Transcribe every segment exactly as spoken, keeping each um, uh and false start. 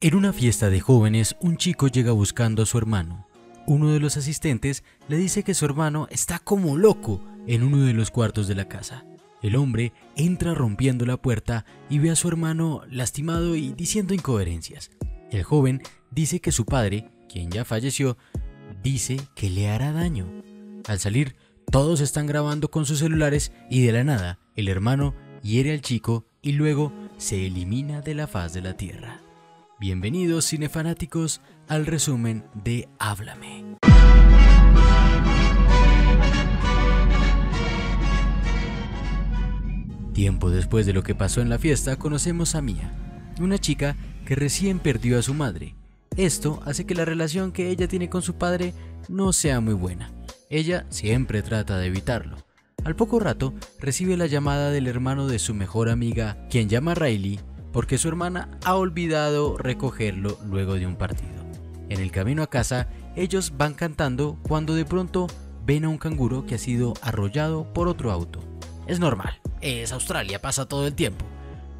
En una fiesta de jóvenes, un chico llega buscando a su hermano. Uno de los asistentes le dice que su hermano está como loco en uno de los cuartos de la casa. El hombre entra rompiendo la puerta y ve a su hermano lastimado y diciendo incoherencias. El joven dice que su padre, quien ya falleció, dice que le hará daño. Al salir, todos están grabando con sus celulares y de la nada, el hermano hiere al chico y luego se elimina de la faz de la tierra. Bienvenidos cinefanáticos al resumen de Háblame. Tiempo después de lo que pasó en la fiesta, conocemos a Mía, una chica que recién perdió a su madre. Esto hace que la relación que ella tiene con su padre no sea muy buena. Ella siempre trata de evitarlo. Al poco rato, recibe la llamada del hermano de su mejor amiga, quien llama a Riley, porque su hermana ha olvidado recogerlo luego de un partido. En el camino a casa, ellos van cantando cuando de pronto ven a un canguro que ha sido arrollado por otro auto. Es normal, es Australia, pasa todo el tiempo.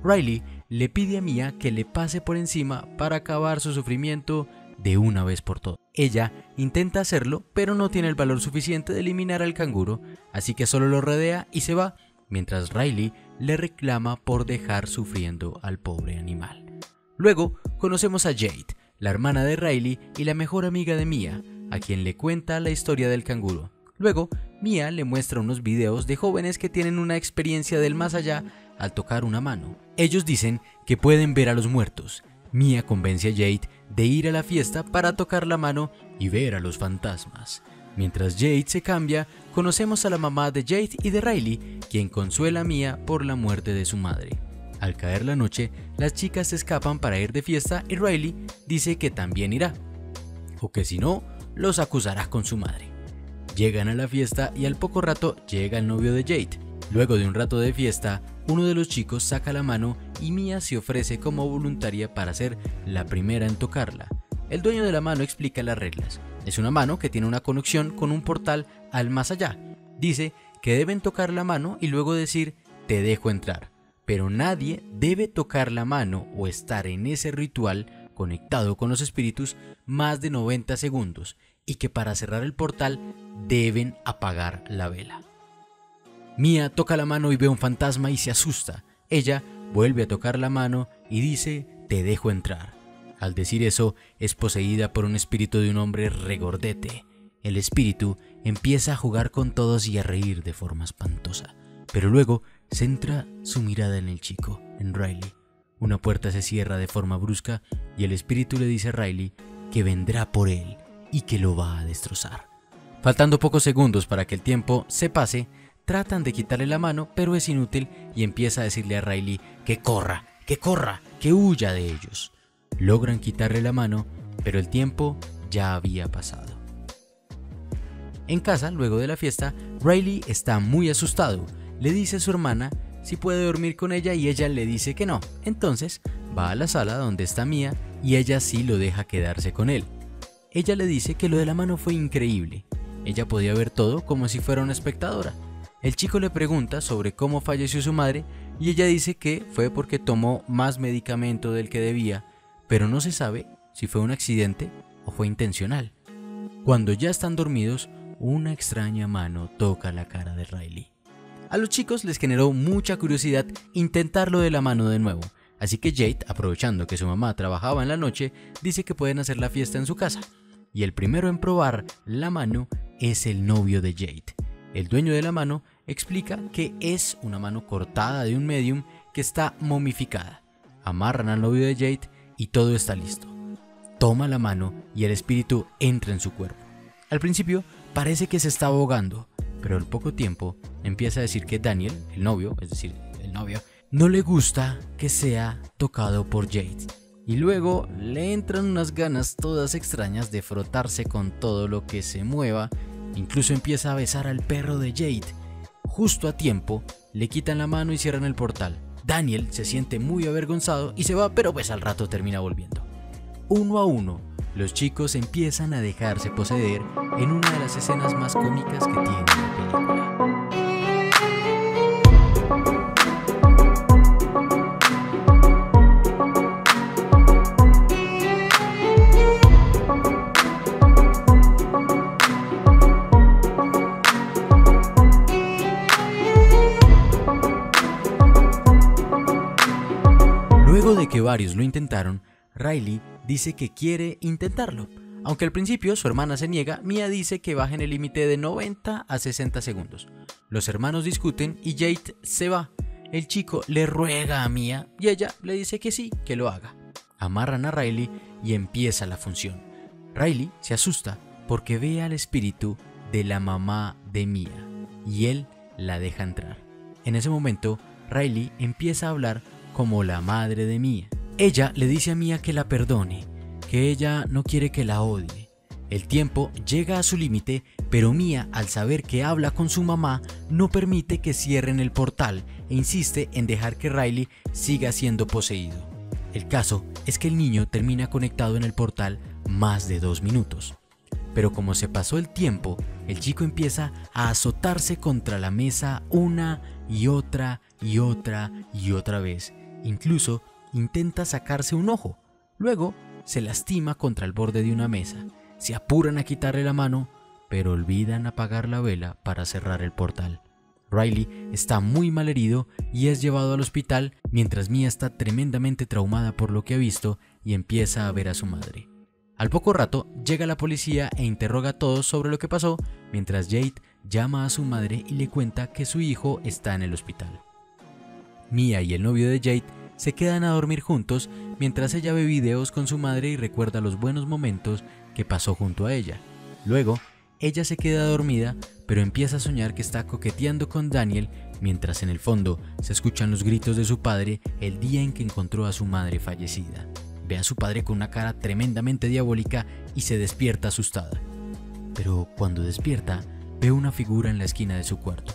Riley le pide a Mía que le pase por encima para acabar su sufrimiento de una vez por todas. Ella intenta hacerlo, pero no tiene el valor suficiente de eliminar al canguro, así que solo lo rodea y se va, mientras Riley le reclama por dejar sufriendo al pobre animal. Luego conocemos a Jade, la hermana de Riley y la mejor amiga de Mía, a quien le cuenta la historia del canguro. Luego Mía le muestra unos videos de jóvenes que tienen una experiencia del más allá al tocar una mano. Ellos dicen que pueden ver a los muertos. Mía convence a Jade de ir a la fiesta para tocar la mano y ver a los fantasmas. Mientras Jade se cambia, conocemos a la mamá de Jade y de Riley, quien consuela a Mía por la muerte de su madre. Al caer la noche, las chicas se escapan para ir de fiesta y Riley dice que también irá, o que si no, los acusará con su madre. Llegan a la fiesta y al poco rato llega el novio de Jade. Luego de un rato de fiesta, uno de los chicos saca la mano y Mía se ofrece como voluntaria para ser la primera en tocarla. El dueño de la mano explica las reglas. Es una mano que tiene una conexión con un portal al más allá. Dice que deben tocar la mano y luego decir "te dejo entrar", pero nadie debe tocar la mano o estar en ese ritual conectado con los espíritus más de noventa segundos, y que para cerrar el portal deben apagar la vela. Mía toca la mano y ve un fantasma y se asusta. Ella vuelve a tocar la mano y dice "te dejo entrar". Al decir eso, es poseída por un espíritu de un hombre regordete. El espíritu empieza a jugar con todos y a reír de forma espantosa, pero luego centra su mirada en el chico, en Riley. Una puerta se cierra de forma brusca y el espíritu le dice a Riley que vendrá por él y que lo va a destrozar. Faltando pocos segundos para que el tiempo se pase, tratan de quitarle la mano, pero es inútil y empieza a decirle a Riley que corra, que corra, que huya de ellos. Logran quitarle la mano, pero el tiempo ya había pasado. En casa, luego de la fiesta, Riley está muy asustado. Le dice a su hermana si puede dormir con ella y ella le dice que no. Entonces va a la sala donde está Mía y ella sí lo deja quedarse con él. Ella le dice que lo de la mano fue increíble. Ella podía ver todo como si fuera una espectadora. El chico le pregunta sobre cómo falleció su madre y ella dice que fue porque tomó más medicamento del que debía, pero no se sabe si fue un accidente o fue intencional. Cuando ya están dormidos, una extraña mano toca la cara de Riley. A los chicos les generó mucha curiosidad intentarlo de la mano de nuevo, así que Jade, aprovechando que su mamá trabajaba en la noche, dice que pueden hacer la fiesta en su casa. Y el primero en probar la mano es el novio de Jade. El dueño de la mano explica que es una mano cortada de un medium que está momificada. Amarran al novio de Jade y todo está listo. Toma la mano y el espíritu entra en su cuerpo. Al principio parece que se está ahogando, pero al poco tiempo empieza a decir que Daniel, el novio, es decir, el novio, no le gusta que sea tocado por Jade. Y luego le entran unas ganas todas extrañas de frotarse con todo lo que se mueva. Incluso empieza a besar al perro de Jade. Justo a tiempo le quitan la mano y cierran el portal. Daniel se siente muy avergonzado y se va, pero pues al rato termina volviendo. Uno a uno, los chicos empiezan a dejarse poseer en una de las escenas más cómicas que tiene la película. varios lo intentaron, Riley dice que quiere intentarlo. Aunque al principio su hermana se niega, Mia dice que bajen el límite de noventa a sesenta segundos. Los hermanos discuten y Jade se va. El chico le ruega a Mia y ella le dice que sí, que lo haga. Amarran a Riley y empieza la función. Riley se asusta porque ve al espíritu de la mamá de Mia y él la deja entrar. En ese momento, Riley empieza a hablar como la madre de Mia. Ella le dice a Mia que la perdone, que ella no quiere que la odie. El tiempo llega a su límite, pero Mia, al saber que habla con su mamá, no permite que cierren el portal e insiste en dejar que Riley siga siendo poseído. El caso es que el niño termina conectado en el portal más de dos minutos. Pero como se pasó el tiempo, el chico empieza a azotarse contra la mesa una y otra y otra y otra vez. Incluso intenta sacarse un ojo. Luego se lastima contra el borde de una mesa. Se apuran a quitarle la mano, pero olvidan apagar la vela para cerrar el portal. Riley está muy mal herido y es llevado al hospital, mientras Mia está tremendamente traumada por lo que ha visto y empieza a ver a su madre. Al poco rato llega la policía e interroga a todos sobre lo que pasó, mientras Jade llama a su madre y le cuenta que su hijo está en el hospital. Mia y el novio de Jade se quedan a dormir juntos mientras ella ve videos con su madre y recuerda los buenos momentos que pasó junto a ella. Luego, ella se queda dormida, pero empieza a soñar que está coqueteando con Daniel, mientras en el fondo se escuchan los gritos de su padre el día en que encontró a su madre fallecida. Ve a su padre con una cara tremendamente diabólica y se despierta asustada. Pero cuando despierta, ve una figura en la esquina de su cuarto.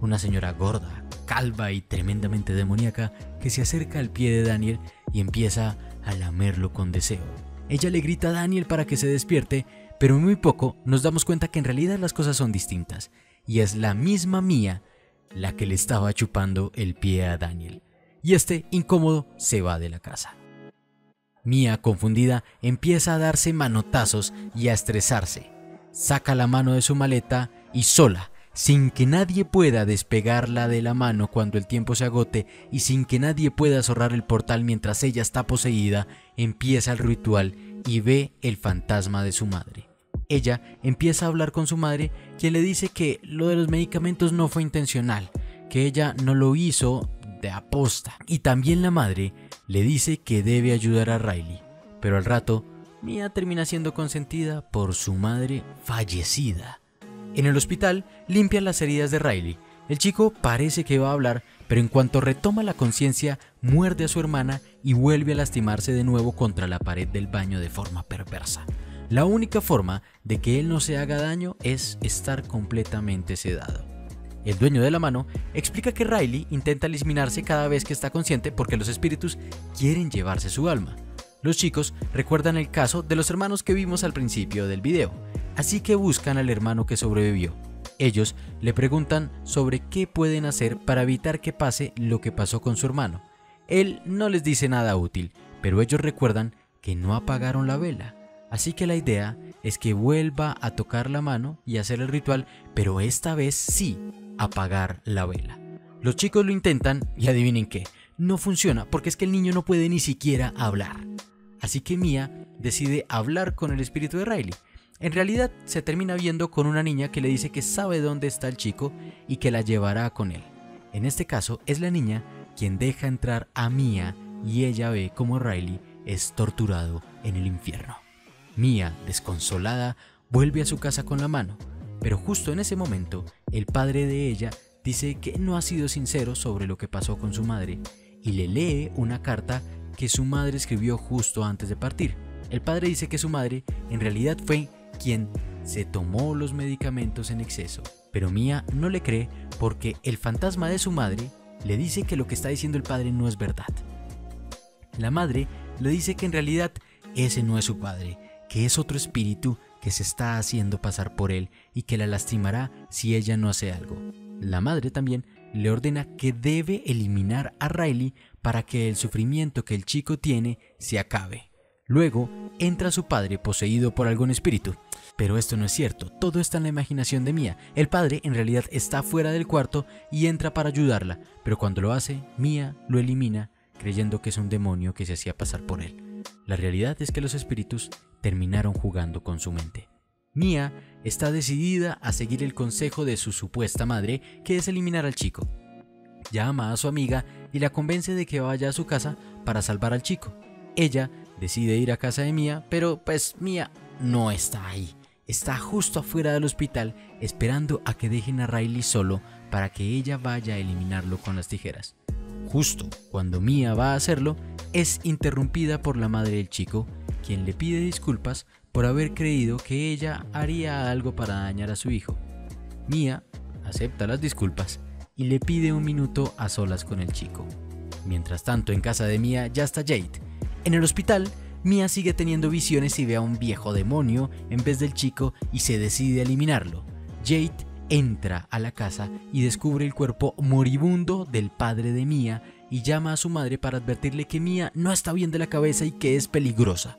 Una señora gorda, calva y tremendamente demoníaca que se acerca al pie de Daniel y empieza a lamerlo con deseo. Ella le grita a Daniel para que se despierte, pero muy poco nos damos cuenta que en realidad las cosas son distintas, y es la misma Mia la que le estaba chupando el pie a Daniel, y este incómodo se va de la casa. Mia, confundida, empieza a darse manotazos y a estresarse. Saca la mano de su maleta y sola, sin que nadie pueda despegarla de la mano cuando el tiempo se agote y sin que nadie pueda cerrar el portal mientras ella está poseída, empieza el ritual y ve el fantasma de su madre. Ella empieza a hablar con su madre, quien le dice que lo de los medicamentos no fue intencional, que ella no lo hizo de aposta. Y también la madre le dice que debe ayudar a Riley, pero al rato Mia termina siendo consentida por su madre fallecida. En el hospital limpian las heridas de Riley. El chico parece que va a hablar, pero en cuanto retoma la conciencia, muerde a su hermana y vuelve a lastimarse de nuevo contra la pared del baño de forma perversa. La única forma de que él no se haga daño es estar completamente sedado. El dueño de la mano explica que Riley intenta eliminarse cada vez que está consciente porque los espíritus quieren llevarse su alma. Los chicos recuerdan el caso de los hermanos que vimos al principio del video. Así que buscan al hermano que sobrevivió. Ellos le preguntan sobre qué pueden hacer para evitar que pase lo que pasó con su hermano. Él no les dice nada útil, pero ellos recuerdan que no apagaron la vela. Así que la idea es que vuelva a tocar la mano y hacer el ritual, pero esta vez sí apagar la vela. Los chicos lo intentan y adivinen qué, no funciona porque es que el niño no puede ni siquiera hablar. Así que Mia decide hablar con el espíritu de Riley. En realidad se termina viendo con una niña que le dice que sabe dónde está el chico y que la llevará con él. En este caso es la niña quien deja entrar a Mia y ella ve como Riley es torturado en el infierno. Mia, desconsolada, vuelve a su casa con la mano, pero justo en ese momento el padre de ella dice que no ha sido sincero sobre lo que pasó con su madre y le lee una carta que su madre escribió justo antes de partir. El padre dice que su madre en realidad fue quien se tomó los medicamentos en exceso, pero Mia no le cree porque el fantasma de su madre le dice que lo que está diciendo el padre no es verdad. La madre le dice que en realidad ese no es su padre, que es otro espíritu que se está haciendo pasar por él y que la lastimará si ella no hace algo. La madre también le ordena que debe eliminar a Riley para que el sufrimiento que el chico tiene se acabe. Luego entra su padre poseído por algún espíritu, pero esto no es cierto, todo está en la imaginación de Mia. El padre en realidad está fuera del cuarto y entra para ayudarla, pero cuando lo hace, Mia lo elimina creyendo que es un demonio que se hacía pasar por él. La realidad es que los espíritus terminaron jugando con su mente. Mia está decidida a seguir el consejo de su supuesta madre, que es eliminar al chico. Llama a su amiga y la convence de que vaya a su casa para salvar al chico. Ella decide ir a casa de Mia, pero pues Mia no está ahí. Está justo afuera del hospital esperando a que dejen a Riley solo para que ella vaya a eliminarlo con las tijeras. Justo cuando Mia va a hacerlo, es interrumpida por la madre del chico, quien le pide disculpas por haber creído que ella haría algo para dañar a su hijo. Mia acepta las disculpas y le pide un minuto a solas con el chico. Mientras tanto, en casa de Mia ya está Jade. En el hospital, Mia sigue teniendo visiones y ve a un viejo demonio en vez del chico y se decide a eliminarlo. Jade entra a la casa y descubre el cuerpo moribundo del padre de Mia y llama a su madre para advertirle que Mia no está bien de la cabeza y que es peligrosa.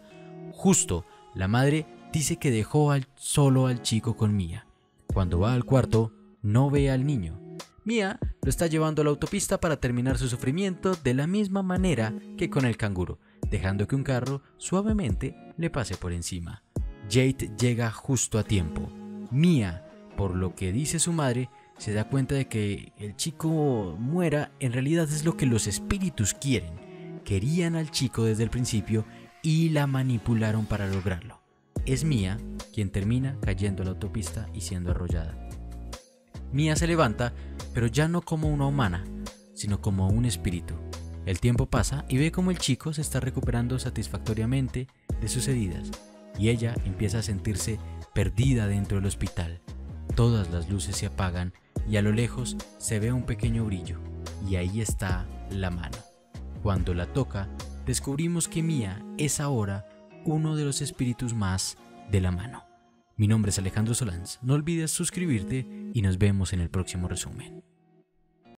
Justo, la madre dice que dejó al, solo al chico con Mia. Cuando va al cuarto, no ve al niño. Mia lo está llevando a la autopista para terminar su sufrimiento de la misma manera que con el canguro, dejando que un carro suavemente le pase por encima. Jade llega justo a tiempo. Mia, por lo que dice su madre, se da cuenta de que el chico muera en realidad es lo que los espíritus quieren. Querían al chico desde el principio y la manipularon para lograrlo. Es Mia quien termina cayendo a la autopista y siendo arrollada. Mia se levanta, pero ya no como una humana, sino como un espíritu. El tiempo pasa y ve como el chico se está recuperando satisfactoriamente de sus heridas y ella empieza a sentirse perdida dentro del hospital. Todas las luces se apagan y a lo lejos se ve un pequeño brillo, y ahí está la mano. Cuando la toca, descubrimos que Mia es ahora uno de los espíritus más de la mano. Mi nombre es Alejandro Solans, no olvides suscribirte y nos vemos en el próximo resumen.